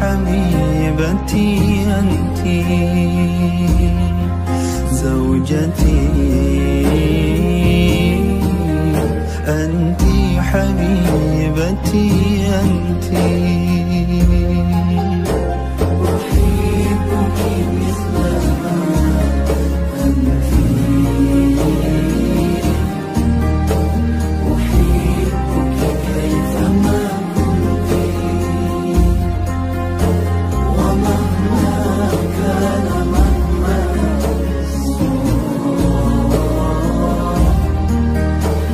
حبيبتي أنت زوجتي، أنت حبيبتي أنت، أحبك مثل ما أنا فيه، أحبك كيفما كنت ومهما كان مهما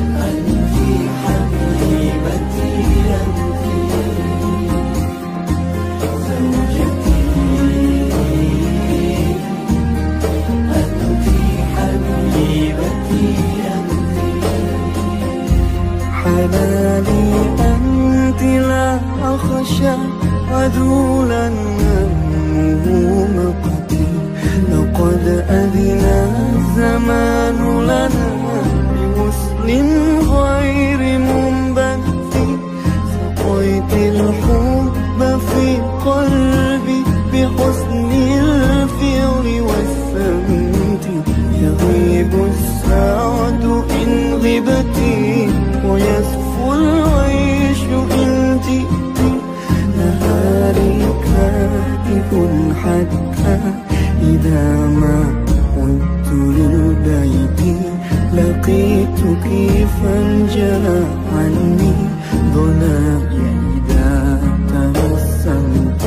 صار، أنت حبيبتي أنت زوجتي، حبالي أنت لا أخشى عدولا هموم قتي، لقد أذن الزمان لنا بوصل غير منبتي، سقيت الحب في قلبي بحسن الفعل والسمت، يغيب السعد إن غبتي ويزفو العيش إن جئتي، نهاري كاتب حتى إذا ما عدت للبيت لقيتك فانجلى عني ظلامي إذا تبسمت.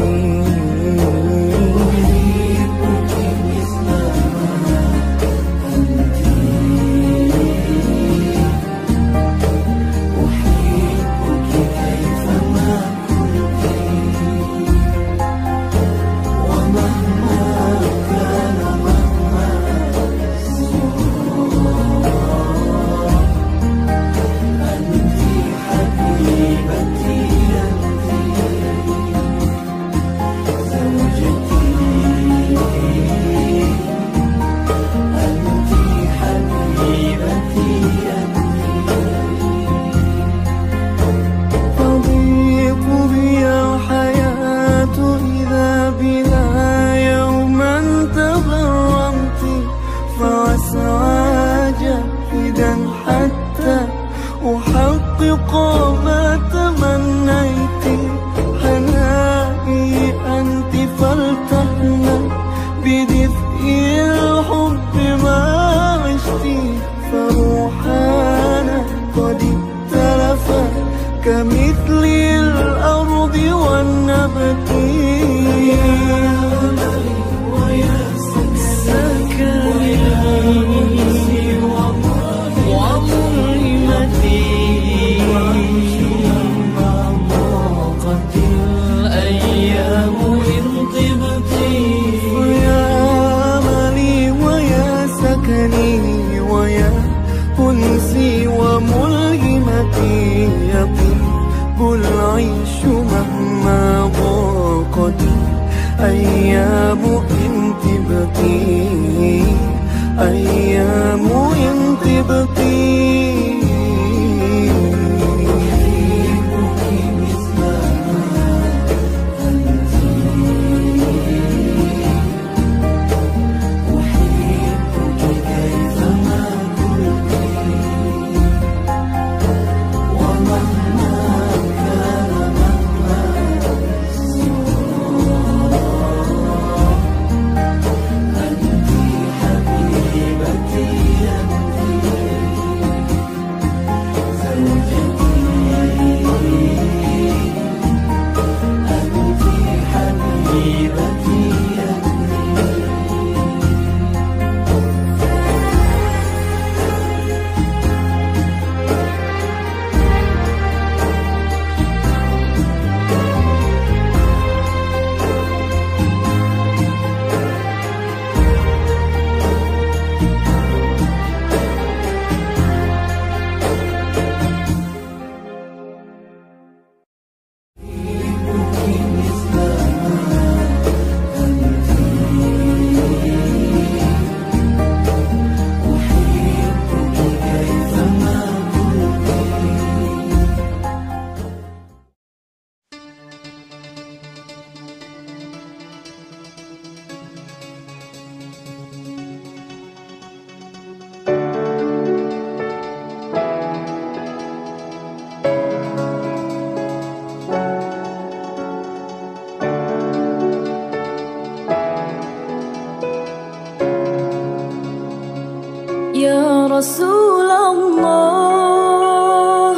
رسول الله،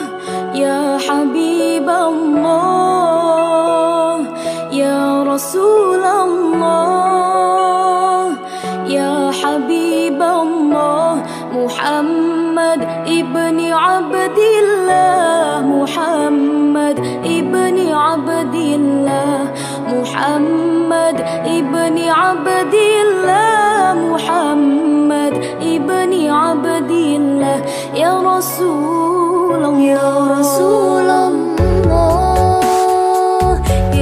يا حبيب الله، يا رسول الله، يا حبيب الله، محمد ابن عبد الله، محمد ابن عبد الله، محمد ابن عبد الله، محمد ابن عبد الله، يا رسول الله، يا رسول الله،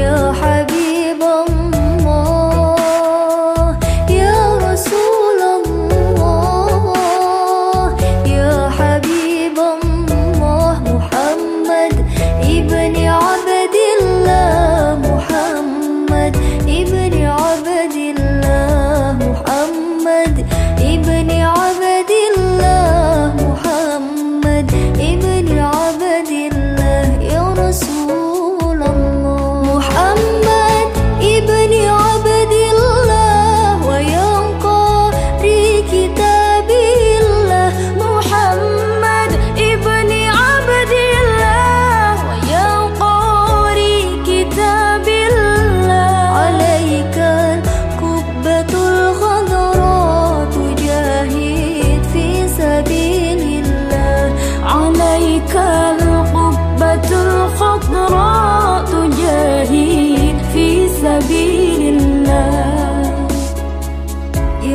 يا حبيب الله، يا رسول الله، يا حبيب الله، محمد ابن عبد الله، محمد ابن عبد الله، محمد ابن عبد الله، محمد ابن عبد الله، يا رسول الله، محمد ابن عبد الله، وينقاري كتاب الله، محمد ابن عبد الله، وينقاري كتاب الله، عليك القبة الخضراء تجاهد في سبيل الله، عليك القبة الخضراء تجاهد في سبيل الله،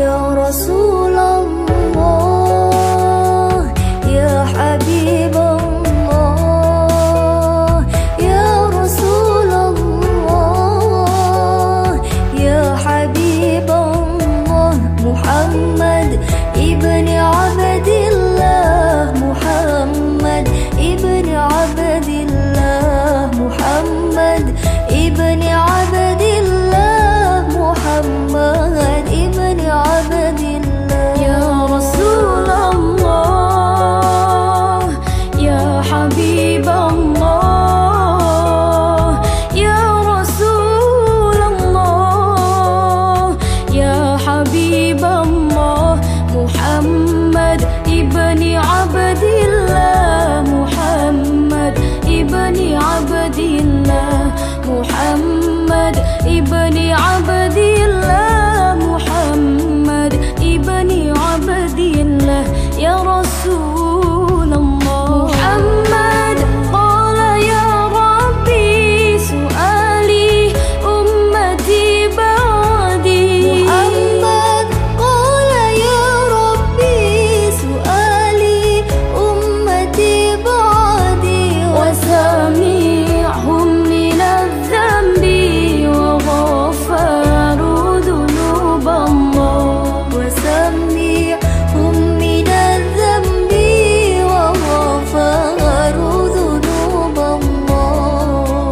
يا رسول الله، يا حبيب الله، يا رسول الله، يا حبيب الله، محمد ابن عبد الله، محمد ابن عبد الله، محمد ابن عبد الله، محمد ابن عبد الله، يا رسول الله، يا حبيب الله، يا رسول الله، يا حبيب الله، محمد ابن عبد الله، محمد ابن عبد الله، محمد ابن عبد الله، محمد ابن عبد الله، يا رسول الله، محمد قال يا ربي سؤالي أمتي بعدي، محمد قال يا ربي سؤالي أمتي بعدي، وسامعهم من الذنب وغفر ذنوب الله، وسامعهم من الذنب وغفر ذنوب الله،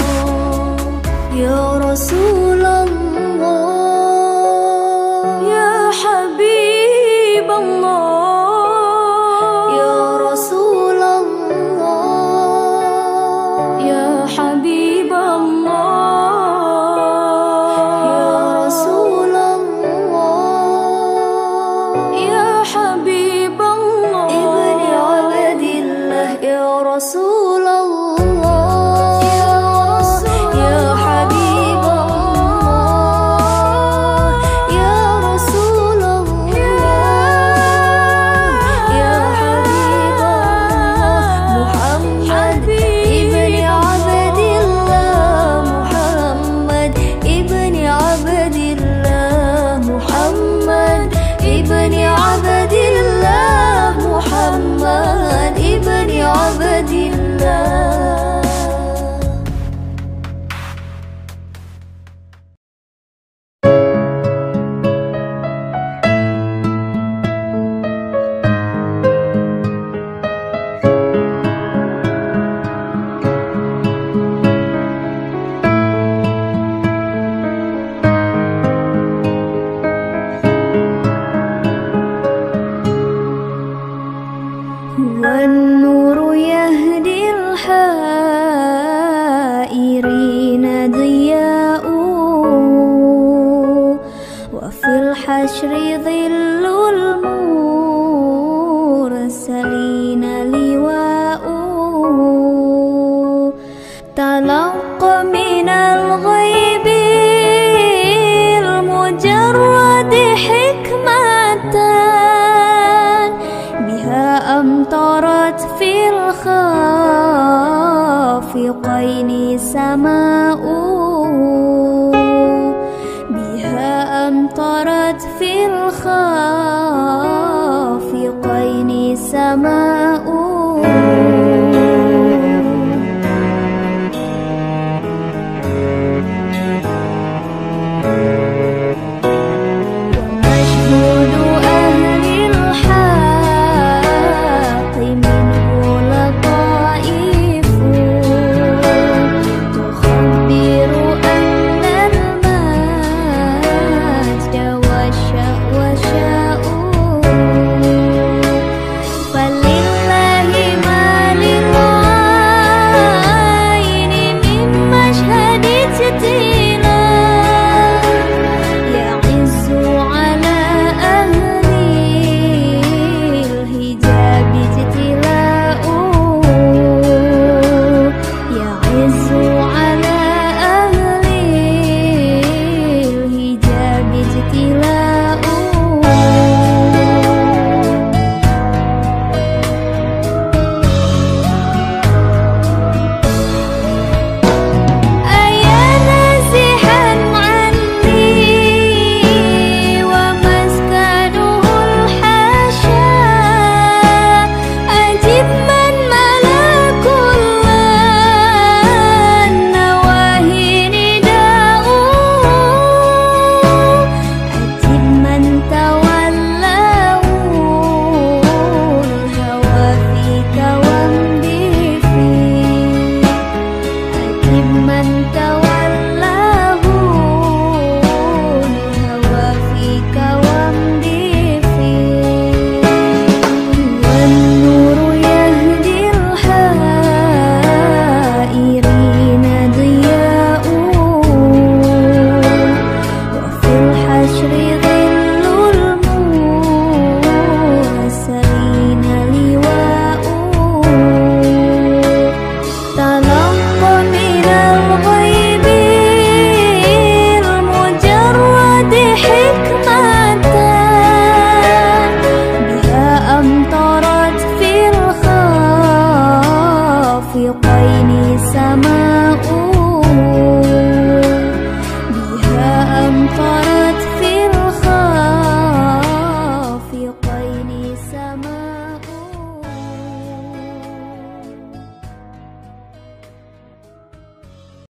يا رسول الله، يا حبيب الله، يا رسول الله، يا حبيب الله، يا رسول الله، يا حبيب الله، ابن عبد الله، يا رسول الله، يا حبيب الله، يا رسول الله، يا حبيب الله، محمد ابن عبد الله، محمد ابن عبد الله، محمد ابن عبد الله، محمد ابن عبد الله. والنور يهدي الحائرين ضياء، وفي الحشر ظل المرسلين. ومن الغيب المجرد حكمة بها أمطرت في الخافقين سماء